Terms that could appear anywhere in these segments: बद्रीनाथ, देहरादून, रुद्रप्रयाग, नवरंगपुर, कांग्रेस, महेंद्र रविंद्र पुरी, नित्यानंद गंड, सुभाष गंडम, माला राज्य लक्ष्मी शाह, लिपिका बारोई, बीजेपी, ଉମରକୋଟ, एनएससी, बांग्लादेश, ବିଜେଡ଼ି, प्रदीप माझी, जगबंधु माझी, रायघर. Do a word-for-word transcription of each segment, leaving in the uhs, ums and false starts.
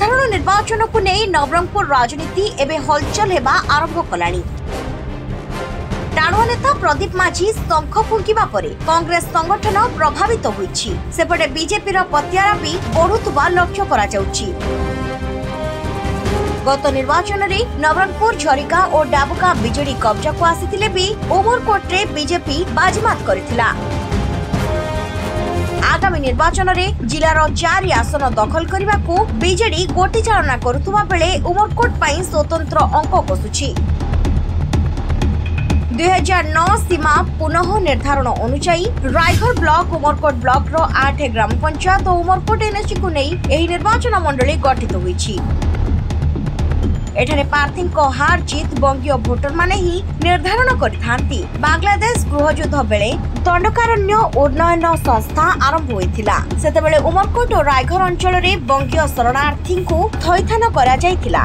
साधारण निर्वाचन को नहीं नवरंगपुर राजनीति एवं हलचल होगा आरंभ कलाणी। टाणुआ नेता प्रदीप माझी शंख फुंकिबा परे कांग्रेस संगठन प्रभावित होईछि। सेपटे बीजेपी रो पत्यारा भी बढ़ुतुवा लक्ष्य करा जाउछि। गत निर्वाचन रे नवरंगपुर झरिका और डाबुका बीजेडी कब्जा को आसीथिले भी उमरकोट रे बीजेपी बाजीमात करिथिला। आगामी निर्वाचन रे जिलार चारि आसन दखल करिबाकू बीजेडी गोटी चालना करुवा बेले उमरकोट पई स्वतंत्र अंक कसुछि। दो हज़ार नौ सीमा पुनः निर्धारण अनुसायी रायघर ब्लॉक उमरकोट ब्लॉक रो आठ ग्राम पंचायत और उमरकोट एनएससी को नहीं एही निर्वाचन मंडली गठित होईछि। एठाने प्रार्थी को हार जीत बंगीय भोटर माने ही निर्धारण करिथांती। बांग्लादेश गृहयुद्ध बेले दंडकारण्य उन्नयन संस्था आरंभ होइथिला। सेतेबेले उमरकोट और रायघर अंचल रे बंगीय शरणार्थी को थैथान करा जाइथिला।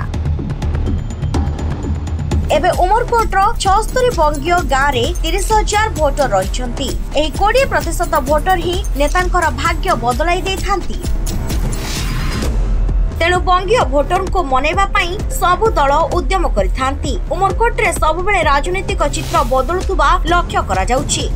एबे उमरकोट रो छिहत्तर बंगीय गाँव रे तीस हजार भोटर रहिछंती। एही बीस प्रतिशत भोटर ही नेतांकर भाग्य बदलाई देथांती। तेणु बंगीय भोटर को मनैवा सबु दल उद्यम करिथांती। उमरकोट रे सबुबेले राजनीतिक चित्र बदलुवा लक्ष्य करा जाउछि।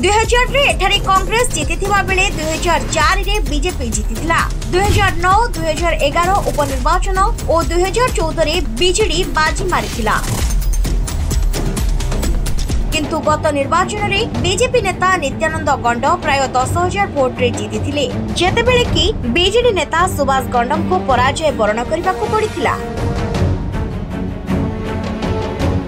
दो हज़ार रे एठारे कांग्रेस जीतिथिबा बेले दो हज़ार चार रे बीजेपी जीतिथिला। दो हज़ार नौ दो हज़ार ग्यारह उपनिर्वाचन और दो हज़ार चौदह रे बीजेडी बाजी मारिथिला। किंतु गत निर्वाचन में बीजेपी नेता नित्यानंद गंड प्राय दस हजार भोट रे जीतिथिले, जेतेबेले कि बीजेडी नेता सुभाष गंडम को पराजय बरण करबाकू पड़िथिला।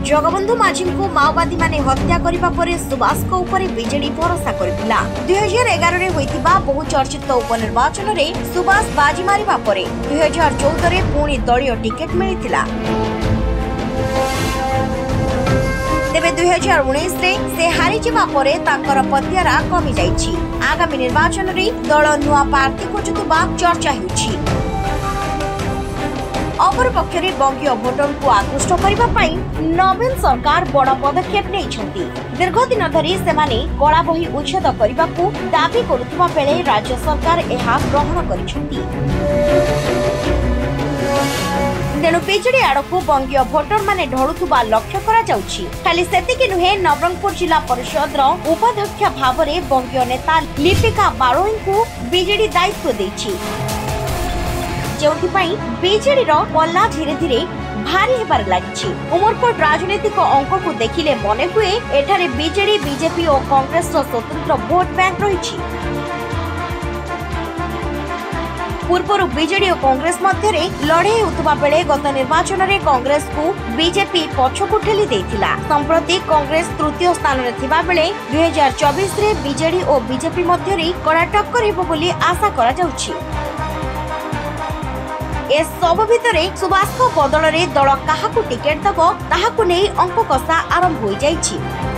जगबंधु माझी को माओवादी माने हत्या करिबा परे सुभाष को ऊपर बीजेडी भरोसा करथिला। दो हज़ार ग्यारह रे होइतिबा बहु चर्चित उपनिर्वाचन रे सुभाष बाजी मारिबा परे दो हज़ार चौदह रे पुणी दलीय टिकट मिलिथिला। तेबे दो हज़ार उन्नीस रे से हारी जिबा परे तांकर पत्यारा कमी जाइछि। आगामी निर्वाचन रे दल नुआ प्रार्थी खोजुवा चर्चा हेउछि। अपरपक्षे बंगीय भोटर को आकृष्ट करबा पई नवीन सरकार बड़ पदक्षेप नेइछंती। दीर्घ दिन धरी सेमाने कला बही उच्छेद करबाकू दाबी करुवा बेले राज्य सरकार एहा ग्रहण करिसंती। तेणु बीजेडी आड़कू बंगीय भोटर माने ढळुवा लक्ष्य करा जाउछि। खाली सेतिकी नुहे नवरंगपुर जिला परिषद रो उपाध्यक्ष भावरे बंगीय नेता लिपिका बारोई को बीजेडी दायित्व देछि। जेउथि पई बीजेडी रो पल्ला धीरे धीरे भारी हेबार लागिछि। उमरकोट राजनीतिक अंक को देखिले मने हुए एठारे बीजेडी बीजेपी और कांग्रेस रो स्वतंत्र वोट बैंक रहिछि। पूर्वर बीजेडी और कांग्रेस मध्य लड़े होता बेले गत निर्वाचन में कांग्रेस को बीजेपी पछकु ठेली देथिला। संप्रति कांग्रेस तृतीय स्थान में थिबा बेले दो हज़ार चौबीस रे बीजेडी और बीजेपी मध्य कड़ा टक्कर हेबो बोली आशा करा जाउछि। ए सब भितर सुभाष बदल में दल काहाकु टिकेट दबो ताहाकु नै अंक कसा आरंभ हो जाइछि।